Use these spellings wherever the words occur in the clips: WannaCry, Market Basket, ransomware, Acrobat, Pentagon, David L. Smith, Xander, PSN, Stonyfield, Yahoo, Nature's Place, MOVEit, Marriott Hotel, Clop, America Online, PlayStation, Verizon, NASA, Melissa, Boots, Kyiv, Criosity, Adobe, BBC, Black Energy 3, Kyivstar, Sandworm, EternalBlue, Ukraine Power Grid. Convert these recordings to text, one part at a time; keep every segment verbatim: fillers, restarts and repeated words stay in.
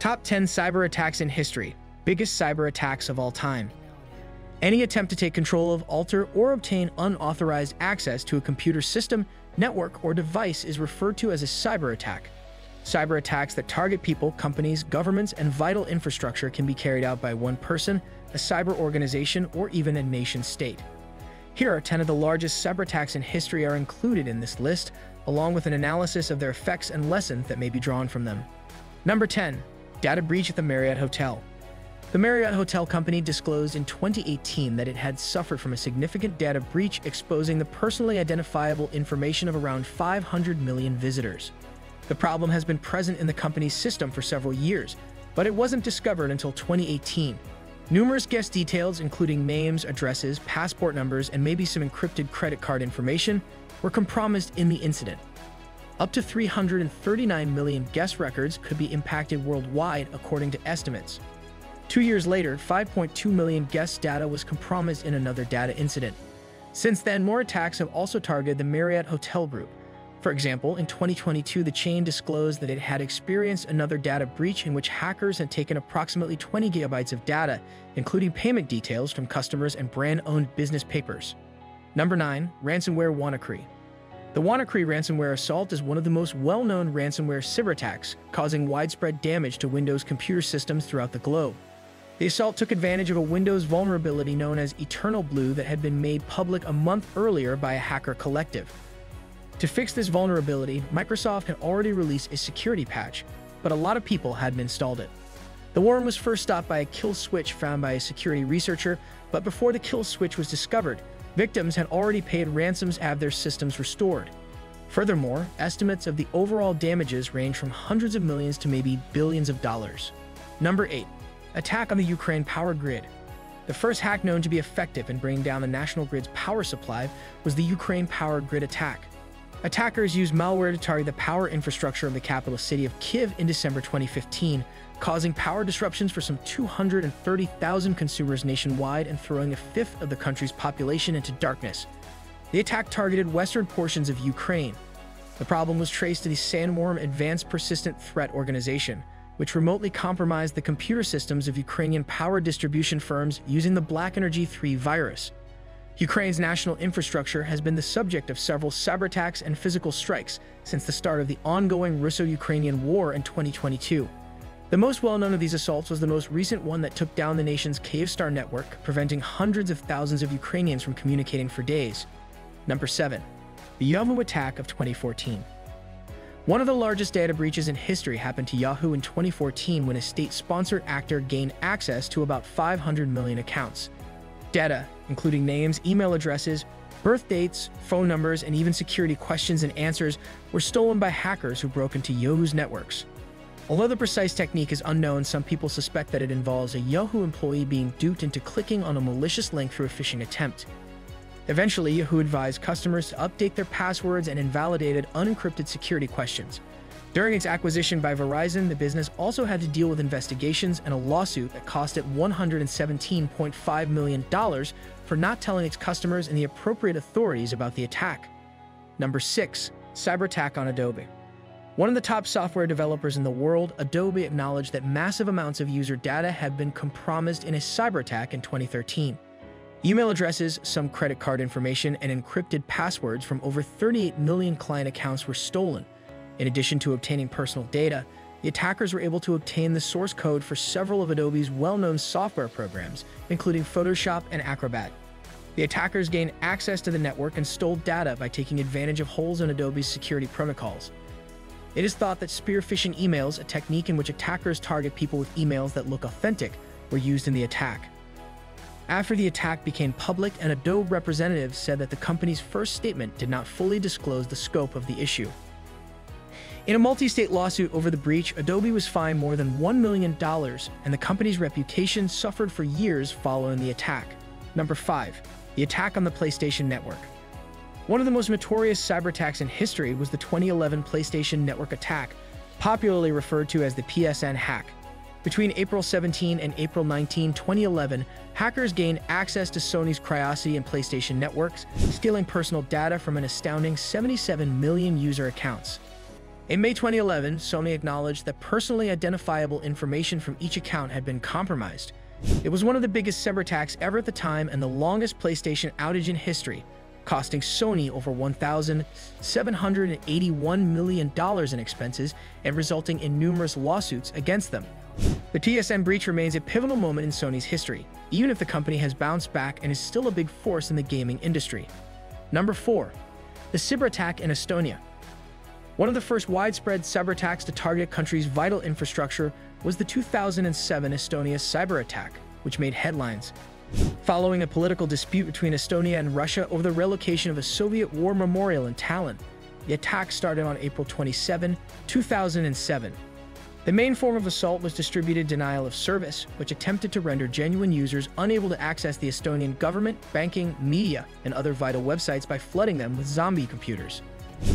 Top ten cyber attacks in history, biggest cyber attacks of all time. Any attempt to take control of, alter, or obtain unauthorized access to a computer system, network, or device is referred to as a cyber attack. Cyber attacks that target people, companies, governments, and vital infrastructure can be carried out by one person, a cyber organization, or even a nation state. Here are ten of the largest cyber attacks in history are included in this list, along with an analysis of their effects and lessons that may be drawn from them. Number ten. Data breach at the Marriott Hotel. The Marriott Hotel Company disclosed in twenty eighteen that it had suffered from a significant data breach, exposing the personally identifiable information of around five hundred million visitors. The problem has been present in the company's system for several years, but it wasn't discovered until twenty eighteen. Numerous guest details, including names, addresses, passport numbers, and maybe some encrypted credit card information, were compromised in the incident. Up to three hundred thirty-nine million guest records could be impacted worldwide, according to estimates. Two years later, five point two million guest data was compromised in another data incident. Since then, more attacks have also targeted the Marriott Hotel Group. For example, in twenty twenty-two, the chain disclosed that it had experienced another data breach in which hackers had taken approximately twenty gigabytes of data, including payment details from customers and brand-owned business papers. Number nine. Ransomware WannaCry. The WannaCry ransomware assault is one of the most well-known ransomware cyberattacks, causing widespread damage to Windows computer systems throughout the globe. The assault took advantage of a Windows vulnerability known as EternalBlue that had been made public a month earlier by a hacker collective. To fix this vulnerability, Microsoft had already released a security patch, but a lot of people hadn't installed it. The worm was first stopped by a kill switch found by a security researcher, but before the kill switch was discovered, victims had already paid ransoms to have their systems restored. Furthermore, estimates of the overall damages range from hundreds of millions to maybe billions of dollars. Number eight. Attack on the Ukraine Power Grid. The first hack known to be effective in bringing down the national grid's power supply was the Ukraine Power Grid attack. Attackers used malware to target the power infrastructure of the capital city of Kyiv in December twenty fifteen, causing power disruptions for some two hundred thirty thousand consumers nationwide and throwing a fifth of the country's population into darkness. The attack targeted western portions of Ukraine. The problem was traced to the Sandworm Advanced Persistent Threat Organization, which remotely compromised the computer systems of Ukrainian power distribution firms using the Black Energy three virus. Ukraine's national infrastructure has been the subject of several cyberattacks and physical strikes since the start of the ongoing Russo-Ukrainian war in twenty twenty-two. The most well-known of these assaults was the most recent one that took down the nation's Kyivstar network, preventing hundreds of thousands of Ukrainians from communicating for days. Number seven. The Yahoo attack of twenty fourteen. One of the largest data breaches in history happened to Yahoo in twenty fourteen when a state-sponsored actor gained access to about five hundred million accounts. Data, including names, email addresses, birth dates, phone numbers, and even security questions and answers, were stolen by hackers who broke into Yahoo's networks. Although the precise technique is unknown, some people suspect that it involves a Yahoo employee being duped into clicking on a malicious link through a phishing attempt. Eventually, Yahoo advised customers to update their passwords and invalidated unencrypted security questions. During its acquisition by Verizon, the business also had to deal with investigations and a lawsuit that cost it one hundred seventeen point five million dollars for not telling its customers and the appropriate authorities about the attack. Number six. Cyber attack on Adobe. One of the top software developers in the world, Adobe acknowledged that massive amounts of user data had been compromised in a cyber attack in twenty thirteen. Email addresses, some credit card information, and encrypted passwords from over thirty-eight million client accounts were stolen. In addition to obtaining personal data, the attackers were able to obtain the source code for several of Adobe's well-known software programs, including Photoshop and Acrobat. The attackers gained access to the network and stole data by taking advantage of holes in Adobe's security protocols. It is thought that spear phishing emails, a technique in which attackers target people with emails that look authentic, were used in the attack. After the attack became public, an Adobe representative said that the company's first statement did not fully disclose the scope of the issue. In a multi-state lawsuit over the breach, Adobe was fined more than one million dollars, and the company's reputation suffered for years following the attack. Number five. The attack on the PlayStation Network. One of the most notorious cyberattacks in history was the twenty eleven PlayStation Network attack, popularly referred to as the P S N hack. Between April seventeenth and April nineteenth, twenty eleven, hackers gained access to Sony's Criosity and PlayStation networks, stealing personal data from an astounding seventy-seven million user accounts. In May twenty eleven, Sony acknowledged that personally identifiable information from each account had been compromised. It was one of the biggest cyberattacks ever at the time and the longest PlayStation outage in history, costing Sony over one thousand seven hundred eighty-one million dollars in expenses and resulting in numerous lawsuits against them. The T S N breach remains a pivotal moment in Sony's history, even if the company has bounced back and is still a big force in the gaming industry. Number four. The cyberattack in Estonia. One of the first widespread cyberattacks to target a country's vital infrastructure was the two thousand seven Estonia cyberattack, which made headlines. Following a political dispute between Estonia and Russia over the relocation of a Soviet war memorial in Tallinn, the attack started on April twenty-seventh, two thousand seven. The main form of assault was distributed denial of service, which attempted to render genuine users unable to access the Estonian government, banking, media, and other vital websites by flooding them with zombie computers.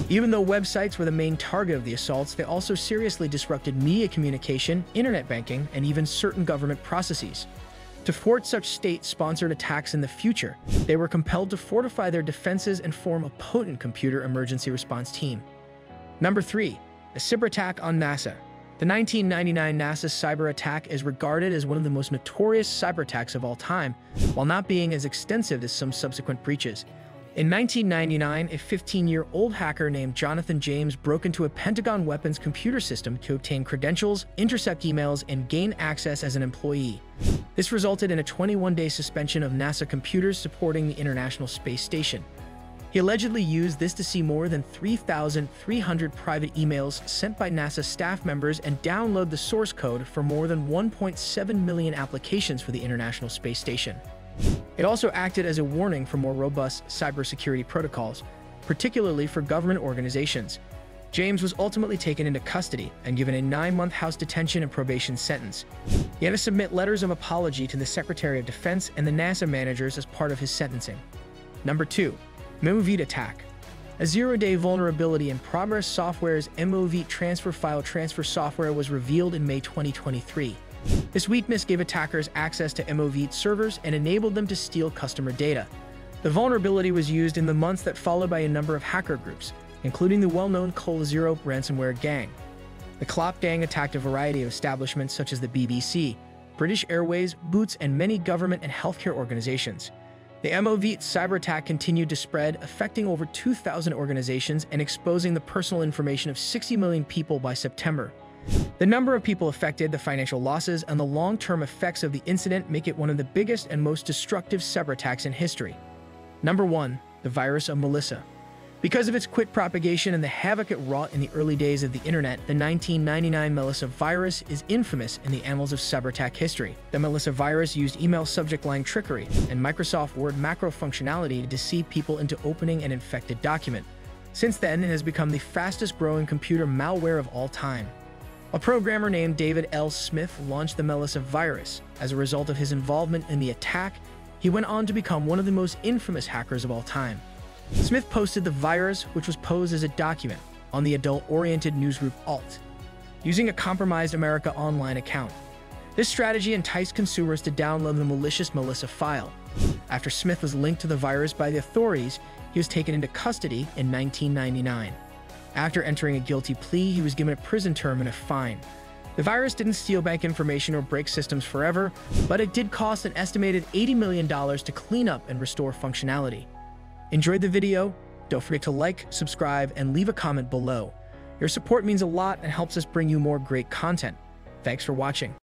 Even though websites were the main target of the assaults, they also seriously disrupted media communication, internet banking, and even certain government processes. To thwart such state-sponsored attacks in the future, they were compelled to fortify their defenses and form a potent computer emergency response team. Number three. A cyberattack on NASA. The nineteen ninety-nine NASA cyber attack is regarded as one of the most notorious cyberattacks of all time, while not being as extensive as some subsequent breaches. In nineteen ninety-nine, a fifteen-year-old hacker named Jonathan James broke into a Pentagon weapons computer system to obtain credentials, intercept emails, and gain access as an employee. This resulted in a twenty-one day suspension of NASA computers supporting the International Space Station. He allegedly used this to see more than three thousand three hundred private emails sent by NASA staff members and download the source code for more than one point seven million applications for the International Space Station. It also acted as a warning for more robust cybersecurity protocols, particularly for government organizations. James was ultimately taken into custody and given a nine-month house detention and probation sentence. He had to submit letters of apology to the Secretary of Defense and the NASA managers as part of his sentencing. Number two. MOVEit attack. A zero-day vulnerability in Progress Software's MOVEit transfer file transfer software was revealed in May twenty twenty-three. This weakness gave attackers access to MOVEit servers and enabled them to steal customer data. The vulnerability was used in the months that followed by a number of hacker groups, including the well-known Clop ransomware gang. The Clop gang attacked a variety of establishments such as the B B C, British Airways, Boots, and many government and healthcare organizations. The MOVEit cyberattack continued to spread, affecting over two thousand organizations and exposing the personal information of sixty million people by September. The number of people affected, the financial losses, and the long-term effects of the incident make it one of the biggest and most destructive cyberattacks in history. Number one. The virus of Melissa. Because of its quick propagation and the havoc it wrought in the early days of the internet, the nineteen ninety-nine Melissa virus is infamous in the annals of cyberattack history. The Melissa virus used email subject line trickery and Microsoft Word macro functionality to deceive people into opening an infected document. Since then, it has become the fastest-growing computer malware of all time. A programmer named David L. Smith launched the Melissa virus. As a result of his involvement in the attack, he went on to become one of the most infamous hackers of all time. Smith posted the virus, which was posed as a document, on the adult-oriented newsgroup Alt, using a compromised America Online account. This strategy enticed consumers to download the malicious Melissa file. After Smith was linked to the virus by the authorities, he was taken into custody in nineteen ninety-nine. After entering a guilty plea, he was given a prison term and a fine. The virus didn't steal bank information or break systems forever, but it did cost an estimated eighty million dollars to clean up and restore functionality. Enjoyed the video? Don't forget to like, subscribe, and leave a comment below. Your support means a lot and helps us bring you more great content. Thanks for watching.